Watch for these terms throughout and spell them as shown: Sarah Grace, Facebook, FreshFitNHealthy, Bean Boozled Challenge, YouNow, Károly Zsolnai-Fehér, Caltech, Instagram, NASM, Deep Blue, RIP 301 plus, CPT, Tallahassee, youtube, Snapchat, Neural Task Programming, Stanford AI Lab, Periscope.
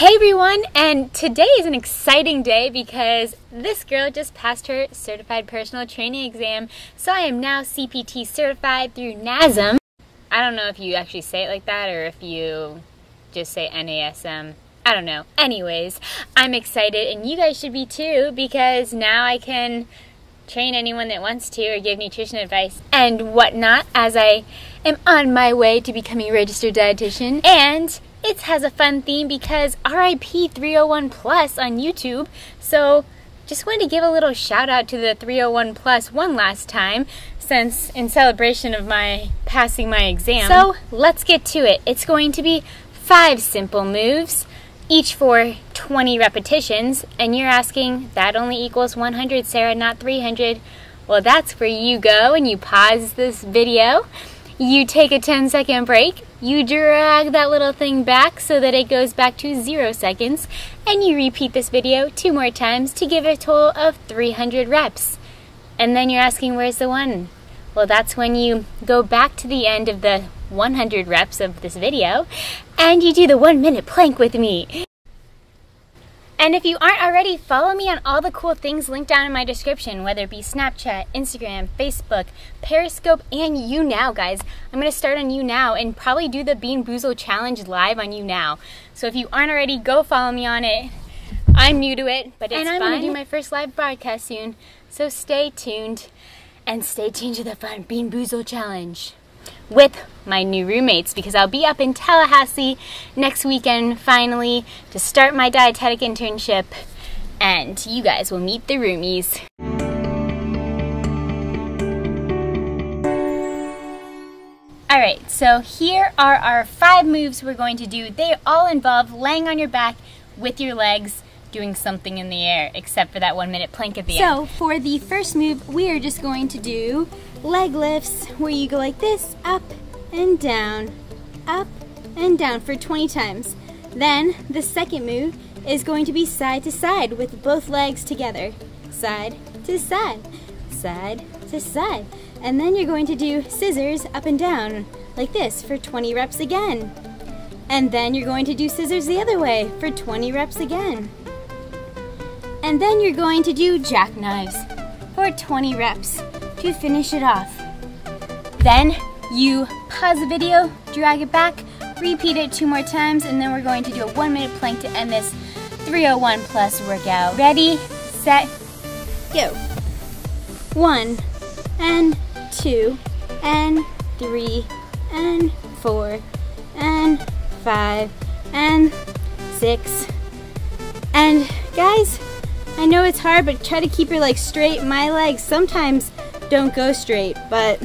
Hey everyone, and today is an exciting day because this girl just passed her certified personal training exam, so I am now CPT certified through NASM. I don't know if you actually say it like that or if you just say NASM. I don't know. Anyways, I'm excited and you guys should be too because now I can train anyone that wants to or give nutrition advice and whatnot as I am on my way to becoming a registered dietitian. And it has a fun theme because RIP 301 plus on YouTube, so just wanted to give a little shout out to the 301 plus one last time since in celebration of my passing my exam. So let's get to it. It's going to be 5 simple moves, each for 20 repetitions, and you're asking that only equals 100, Sarah, not 300. Well, that's where you go and you pause this video. You take a 10-second break, you drag that little thing back so that it goes back to 0 seconds, and you repeat this video 2 more times to give a total of 300 reps. And then you're asking, where's the one? Well, that's when you go back to the end of the 100 reps of this video, and you do the 1-minute plank with me. And if you aren't already, follow me on all the cool things linked down in my description, whether it be Snapchat, Instagram, Facebook, Periscope, and YouNow, guys. I'm going to start on YouNow and probably do the Bean Boozled Challenge live on YouNow. So if you aren't already, go follow me on it. I'm new to it, but it's fun. And I'm going to do my first live broadcast soon, so stay tuned. And stay tuned to the fun Bean Boozled Challenge with my new roommates, because I'll be up in Tallahassee next weekend finally to start my dietetic internship, and you guys will meet the roomies. Alright, so here are our 5 moves we're going to do. They all involve laying on your back with your legs doing something in the air, except for that 1-minute plank at the end. So for the first move, we are just going to do leg lifts where you go like this, up and down for 20 times. Then the second move is going to be side to side with both legs together, side to side, side to side. And then you're going to do scissors up and down like this for 20 reps again. And then you're going to do scissors the other way for 20 reps again. And then you're going to do jackknives for 20 reps to finish it off. Then you pause the video, drag it back, repeat it 2 more times, and then we're going to do a 1-minute plank to end this 301 plus workout. Ready, set, go. 1, and 2, and 3, and 4, and 5, and 6, and guys, I know it's hard, but try to keep your legs straight. My legs sometimes don't go straight, but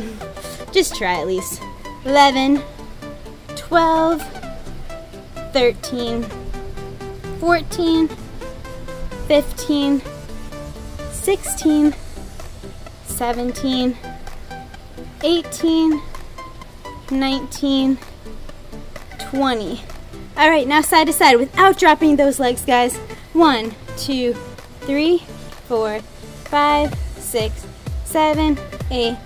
just try at least. 11, 12, 13, 14, 15, 16, 17, 18, 19, 20. All right, now side to side without dropping those legs, guys. 1, 2, 3, 4, 5, 6, 7, 8,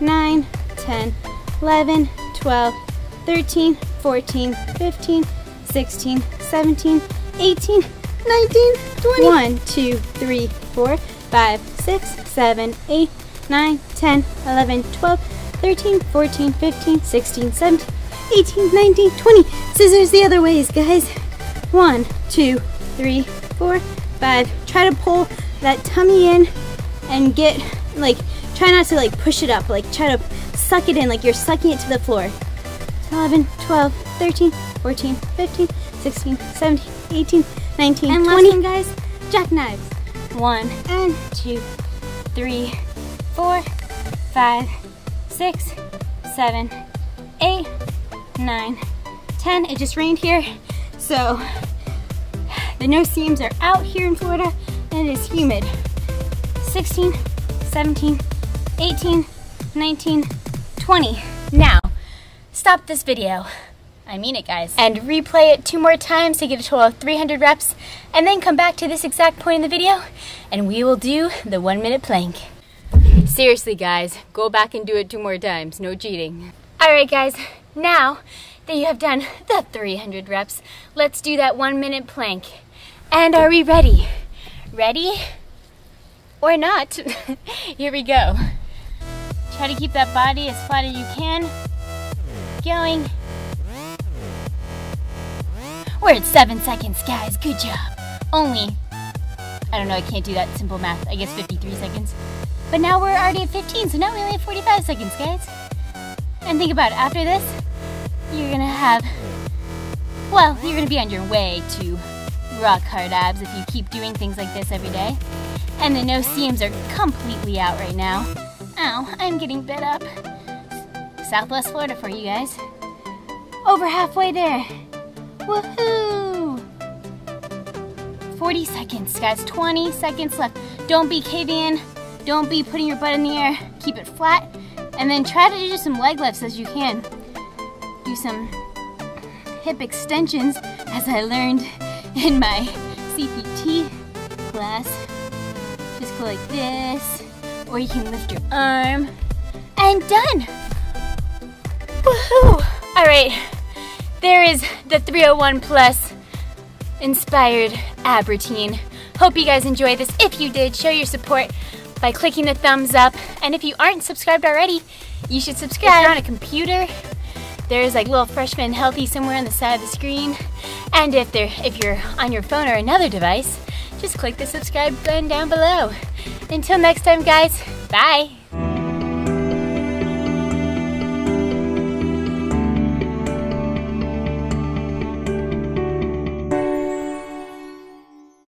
9, 10, 11, 12, 13, 14, 15, 16, 17, 18, 19, 20. 1, 2, 3, 4, 5, 6, 7, 8, 9, 10, 11, 12, 13, 14, 15, 16, 17, 18, 19, 20. Scissors the other ways, guys. 1, 2, 3, 4, 5. Try to pull that tummy in and get, like, try not to, like, push it up. Like, try to suck it in, like you're sucking it to the floor. 11, 12, 13, 14, 15, 16, 17, 18, 19, and 20. And last one, guys, jackknives. 1, and 2, 3, 4, 5, 6, 7, 8, 9, 10. It just rained here, so the no seams are out here in Florida, and it is humid. 16, 17, 18, 19, 20. Now, stop this video. I mean it, guys. And replay it 2 more times to get a total of 300 reps, and then come back to this exact point in the video, and we will do the 1-minute plank. Seriously, guys, go back and do it 2 more times. No cheating. All right, guys, now that you have done the 300 reps. Let's do that 1 minute plank. And are we ready? Ready or not? Here we go. Try to keep that body as flat as you can. Going. We're at 7 seconds, guys. Good job. Only, I don't know, I can't do that simple math. I guess 53 seconds. But now we're already at 15, so now we only have 45 seconds, guys. And think about it, after this, you're gonna have, well, you're gonna be on your way to rock hard abs if you keep doing things like this every day. And the no seams are completely out right now. Ow, I'm getting bit up. Southwest Florida for you guys. Over halfway there. Woohoo! 40 seconds, guys. 20 seconds left. Don't be caving in. Don't be putting your butt in the air. Keep it flat. And then try to do some leg lifts as you can. Do some hip extensions as I learned in my CPT class. Just go like this. Or you can lift your arm. And done! Woohoo! All right, there is the 301 plus inspired ab routine. Hope you guys enjoyed this. If you did, show your support by clicking the thumbs up. And if you aren't subscribed already, you should subscribe. If you're on a computer, there's like little FreshFitNHealthy somewhere on the side of the screen. And if you're on your phone or another device, just click the subscribe button down below. Until next time, guys, bye.